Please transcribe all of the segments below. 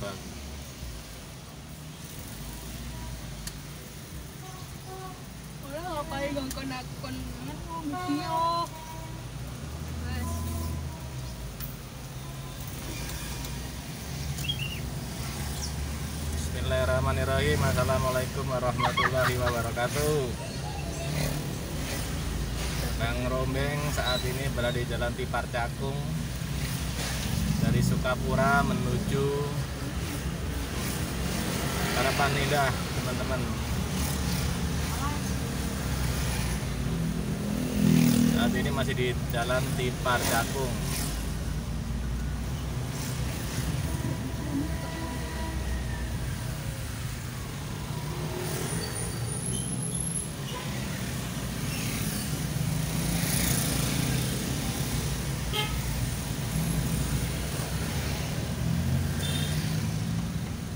Sabang. Orang ngapain ngangkon-ngangkon video. Bismillahirrahmanirrahim. Assalamualaikum warahmatullahi wabarakatuh. Bang Rombeng saat ini berada di Jalan Tipar Cakung dari Sukapura menuju Harapan Indah, teman-teman. Saat ini masih di Jalan Tipar Cakung.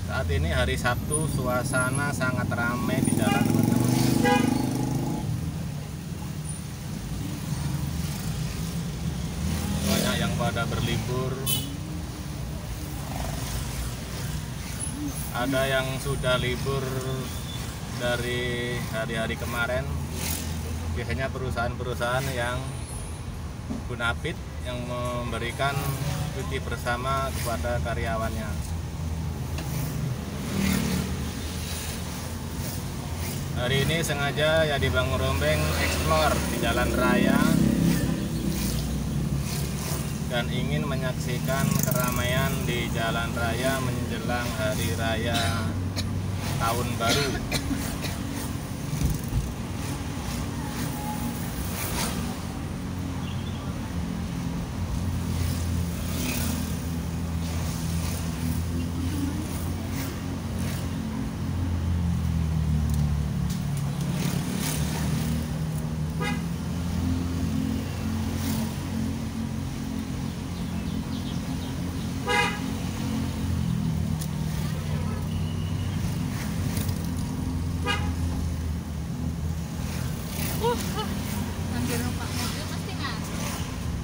Saat ini hari Sabtu, suasana sangat ramai di jalan, teman-teman. Banyak yang pada berlibur. Ada yang sudah libur dari hari-hari kemarin. Biasanya perusahaan-perusahaan yang bonafit yang memberikan cuti bersama kepada karyawannya. Hari ini sengaja Yadi Bang Rombeng eksplor di jalan raya dan ingin menyaksikan keramaian di jalan raya menjelang hari raya tahun baru.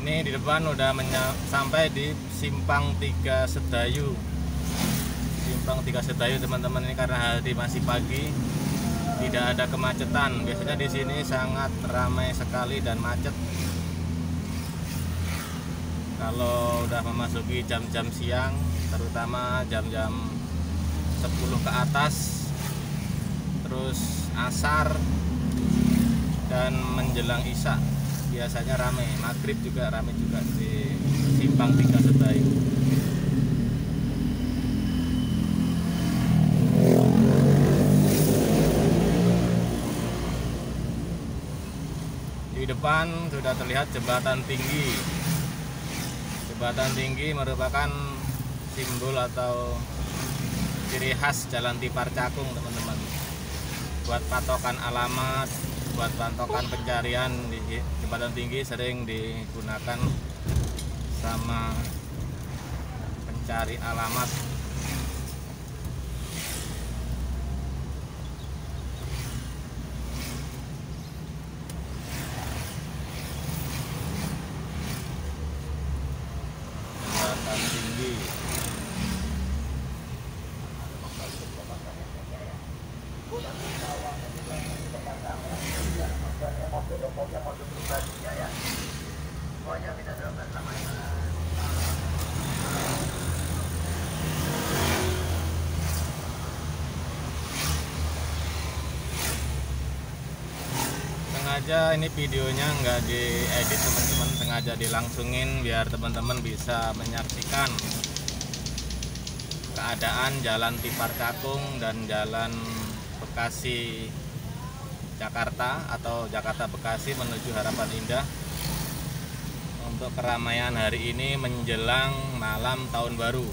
Ini di depan udah sampai di Simpang Tiga Sedayu. Simpang Tiga Sedayu, teman-teman, ini karena hari masih pagi, tidak ada kemacetan. Biasanya di sini sangat ramai sekali dan macet. Kalau udah memasuki jam-jam siang, terutama jam-jam 10 ke atas, terus asar dan menjelang isya, biasanya rame. Maghrib juga rame juga di Simpang Tiga Setai. Di depan sudah terlihat Jembatan Tinggi. Jembatan Tinggi merupakan simbol atau ciri khas Jalan Tipar Cakung, teman-teman. Buat patokan alamat, buat patokan pencarian di Jembatan Tinggi sering digunakan sama pencari alamat. Jembatan Tinggi. Sengaja ini videonya nggak diedit, teman-teman, sengaja dilangsungin biar teman-teman bisa menyaksikan keadaan Jalan Tipar Cakung dan Jalan Bekasi Jakarta atau Jakarta-Bekasi menuju Harapan Indah untuk keramaian hari ini menjelang malam tahun baru.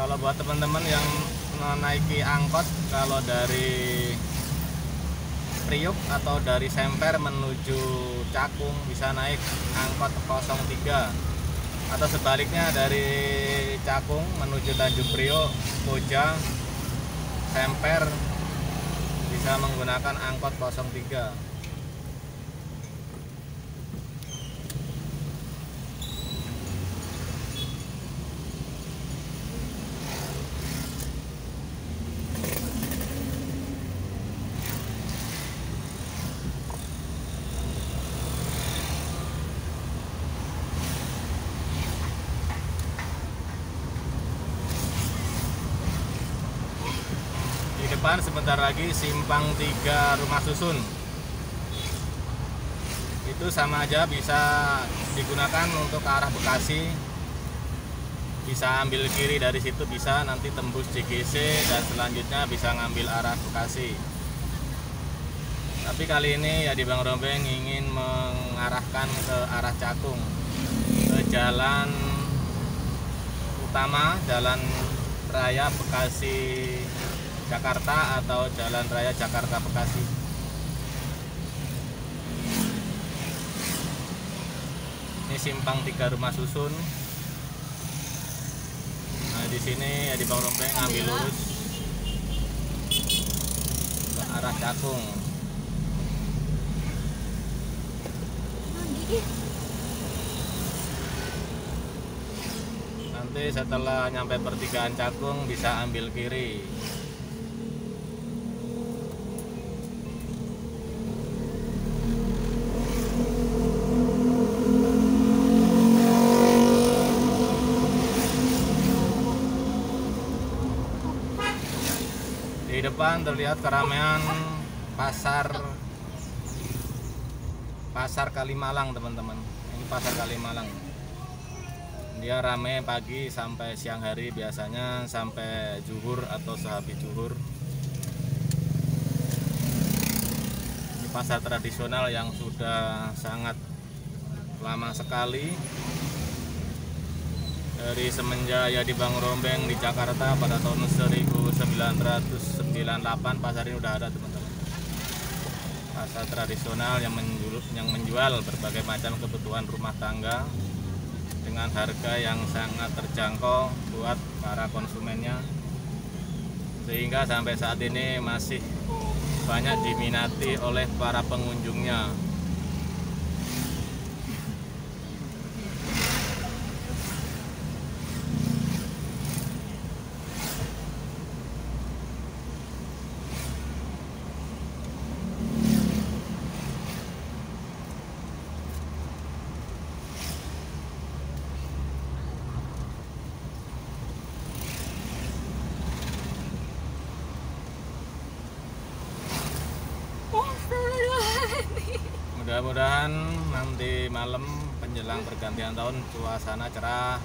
Kalau buat teman-teman yang menaiki angkot, kalau dari Priok atau dari Semper menuju Cakung bisa naik angkot 03, atau sebaliknya dari Cakung menuju Tanjung Priok, Kojang, Semper bisa menggunakan angkot 03. Depan sebentar lagi Simpang Tiga Rumah Susun, itu sama aja bisa digunakan untuk ke arah Bekasi, bisa ambil kiri dari situ, bisa nanti tembus CGC dan selanjutnya bisa ngambil arah Bekasi. Tapi kali ini Yadi Bang Rombeng ingin mengarahkan ke arah Cakung, ke jalan utama, jalan raya Bekasi Jakarta atau Jalan Raya Jakarta-Bekasi. Ini Simpang Tiga Rumah Susun. Nah, di sini Yadi Bang Rombeng ngambil lurus ke arah Cakung. Nanti setelah nyampe pertigaan Cakung bisa ambil kiri. Di depan terlihat keramaian pasar Kalimalang, teman-teman. Ini pasar Kalimalang. Dia ramai pagi sampai siang hari, biasanya sampai zuhur atau sehabis zuhur. Ini pasar tradisional yang sudah sangat lama sekali. Dari semenjak Yadi Bang Rombeng di Jakarta pada tahun 1998, pasar ini udah ada, teman-teman. Pasar tradisional yang menjual berbagai macam kebutuhan rumah tangga dengan harga yang sangat terjangkau buat para konsumennya, sehingga sampai saat ini masih banyak diminati oleh para pengunjungnya. Mudah-mudahan nanti malam menjelang pergantian tahun suasana cerah,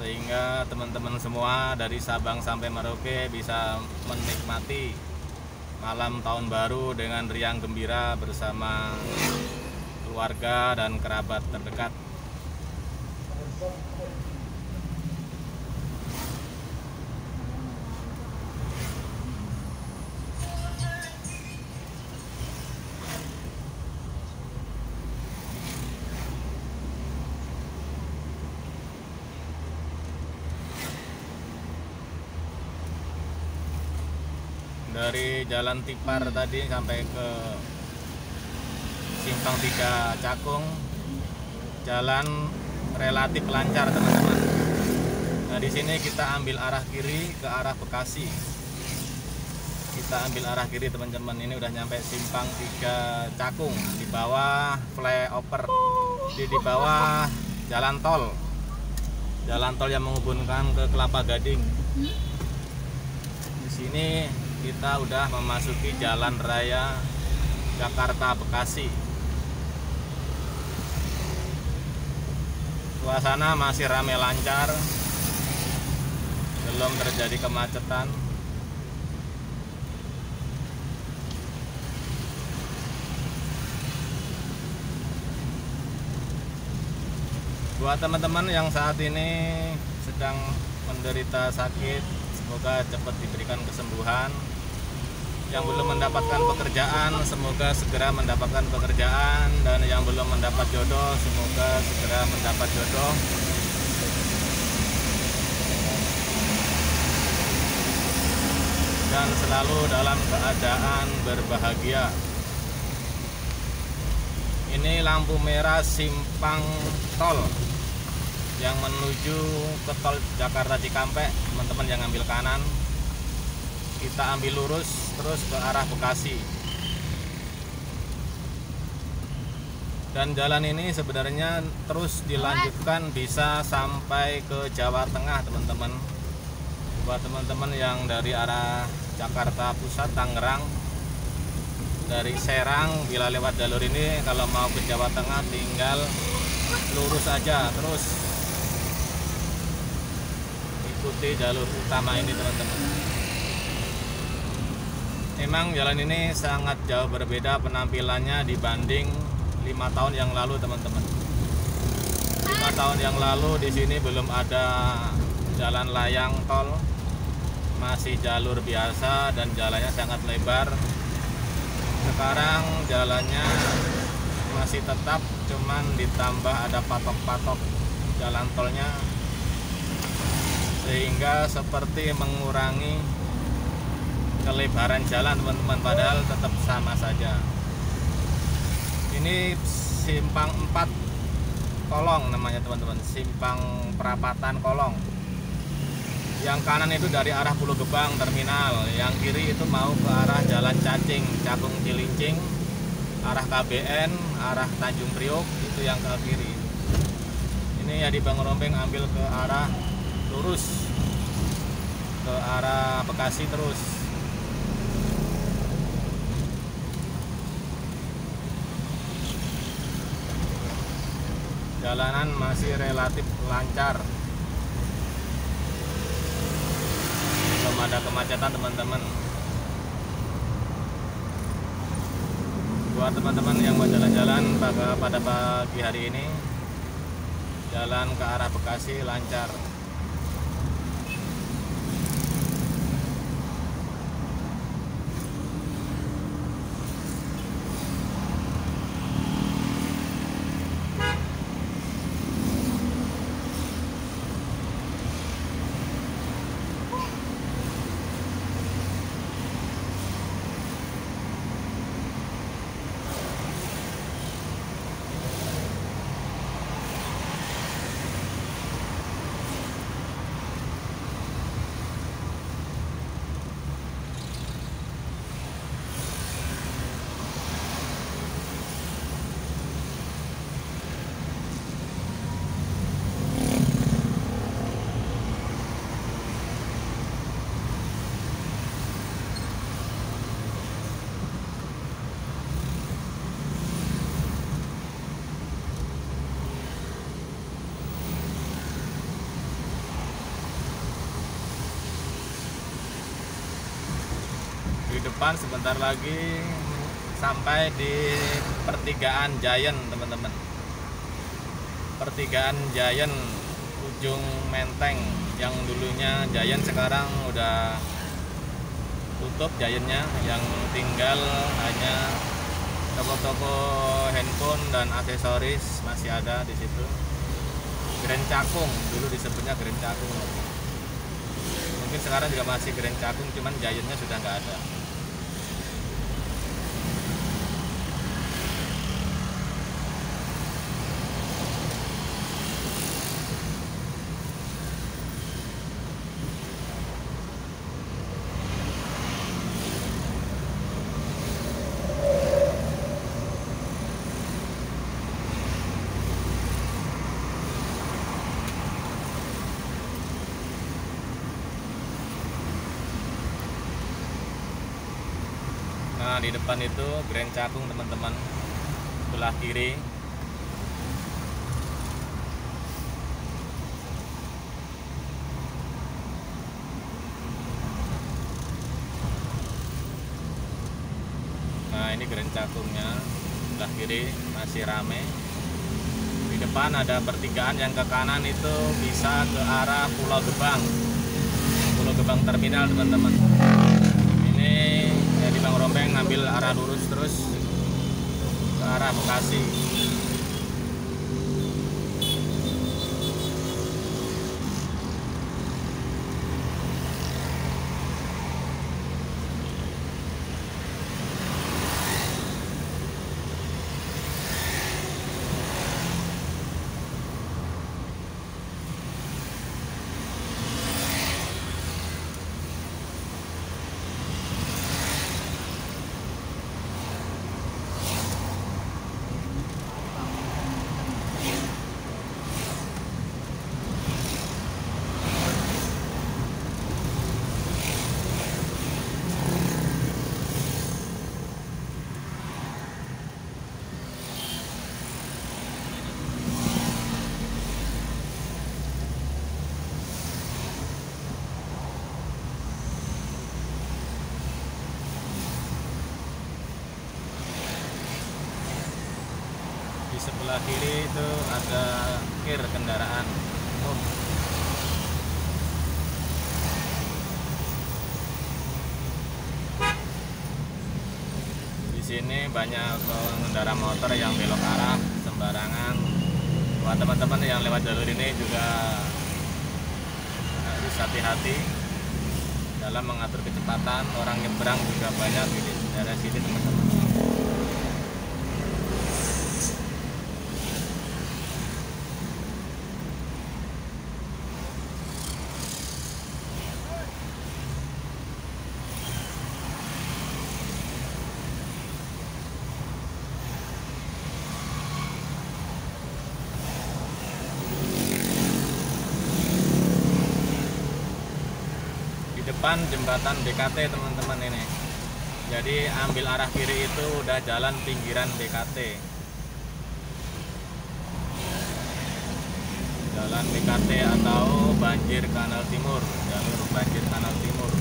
sehingga teman-teman semua dari Sabang sampai Merauke bisa menikmati malam tahun baru dengan riang gembira bersama keluarga dan kerabat terdekat. Dari Jalan Tipar tadi sampai ke Simpang Tiga Cakung, jalan relatif lancar, teman-teman. Nah, di sini kita ambil arah kiri ke arah Bekasi. Kita ambil arah kiri, teman-teman. Ini udah nyampe Simpang Tiga Cakung, di bawah flyover, di bawah jalan tol yang menghubungkan ke Kelapa Gading. Di sini kita udah memasuki Jalan Raya Jakarta-Bekasi. Suasana masih ramai lancar, belum terjadi kemacetan. Buat teman-teman yang saat ini sedang menderita sakit, semoga cepat diberikan kesembuhan. Yang belum mendapatkan pekerjaan, semoga segera mendapatkan pekerjaan. Dan yang belum mendapat jodoh, semoga segera mendapat jodoh. Dan selalu dalam keadaan berbahagia. Ini lampu merah simpang tol yang menuju ke tol Jakarta-Cikampek. Teman-teman yang ambil kanan, kita ambil lurus terus ke arah Bekasi. Dan jalan ini sebenarnya terus dilanjutkan bisa sampai ke Jawa Tengah, teman-teman. Buat teman-teman yang dari arah Jakarta Pusat, Tangerang, dari Serang, bila lewat jalur ini kalau mau ke Jawa Tengah tinggal lurus aja terus ikuti jalur utama ini, teman-teman. Memang jalan ini sangat jauh berbeda penampilannya dibanding 5 tahun yang lalu, teman-teman. 5 tahun yang lalu di sini belum ada jalan layang tol, masih jalur biasa dan jalannya sangat lebar. Sekarang jalannya masih tetap, cuman ditambah ada patok-patok jalan tolnya, sehingga seperti mengurangi kelebaran jalan, teman-teman, padahal tetap sama saja. Ini simpang 4 Kolong namanya, teman-teman. Simpang perapatan Kolong. Yang kanan itu dari arah Pulau Gebang terminal, yang kiri itu mau ke arah Jalan Cacing, Cakung Cilincing, arah KBN, arah Tanjung Priok, itu yang ke kiri. Ini Yadi Bang Rombeng ambil ke arah lurus ke arah Bekasi terus. Jalanan masih relatif lancar, belum ada kemacetan, teman-teman. Buat teman-teman yang mau jalan-jalan pada pagi hari ini, jalan ke arah Bekasi lancar. Depan sebentar lagi sampai di Pertigaan Giant, teman-teman. Pertigaan Giant Ujung Menteng, yang dulunya Giant sekarang udah tutup Giantnya, yang tinggal hanya toko-toko handphone dan aksesoris masih ada di situ. Grand Cakung dulu disebutnya Grand Cakung, mungkin sekarang juga masih Grand Cakung, cuman Giantnya sudah nggak ada. Nah, di depan itu Grand Cakung, teman-teman, sebelah kiri. Nah, ini Grand Cakungnya sebelah kiri, masih rame. Di depan ada pertigaan yang ke kanan itu bisa ke arah Pulau Gebang. Pulau Gebang Terminal, teman-teman. Ini Yadi Bang Rombeng ngambil arah lurus terus ke arah Bekasi. Sebelah kiri itu ada kir kendaraan. Di sini banyak pengendara motor yang belok arah sembarangan. Buat teman-teman yang lewat jalur ini juga harus hati-hati dalam mengatur kecepatan. Orang nyebrang juga banyak di daerah sini, teman-teman. Depan jembatan BKT, teman-teman, ini. Jadi ambil arah kiri itu udah jalan pinggiran BKT. Jalan BKT atau Banjir Kanal Timur, jalur Banjir Kanal Timur.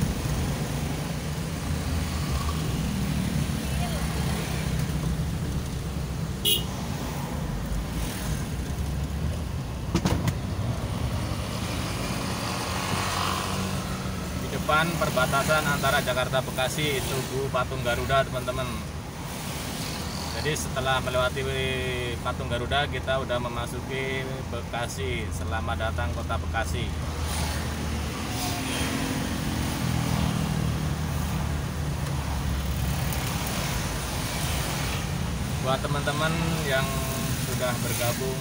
Perbatasan antara Jakarta-Bekasi itu Patung Garuda, teman-teman. Jadi setelah melewati Patung Garuda, kita udah memasuki Bekasi. Selamat datang kota Bekasi. Buat teman-teman yang sudah bergabung,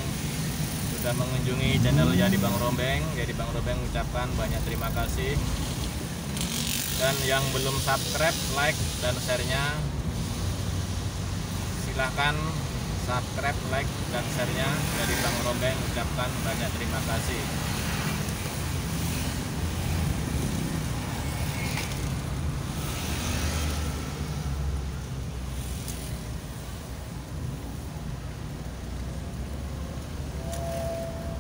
sudah mengunjungi channel Yadi Bang Rombeng, Yadi Bang Rombeng mengucapkan banyak terima kasih. Dan yang belum subscribe, like, dan share-nya, silahkan subscribe, like, dan share-nya. Dari Bang Rombeng ucapkan banyak terima kasih.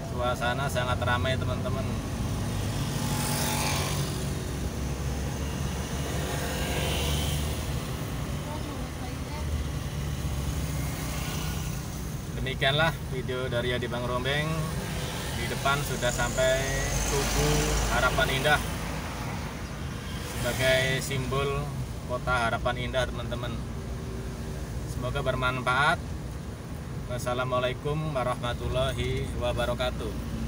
Suasana sangat ramai, teman-teman. Demikianlah video dari Yadi Bang Rombeng. Di depan sudah sampai Tugu Harapan Indah sebagai simbol kota Harapan Indah, teman-teman. Semoga bermanfaat. Wassalamualaikum warahmatullahi wabarakatuh.